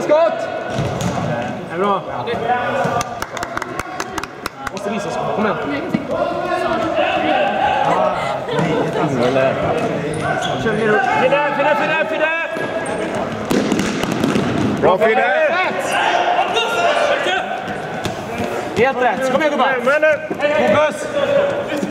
On se compte. Alors, on se dit, ça se compte combien? Voilà. Fede. Bra Fede. Helt rätt. Kom igen gubbar. Fokus.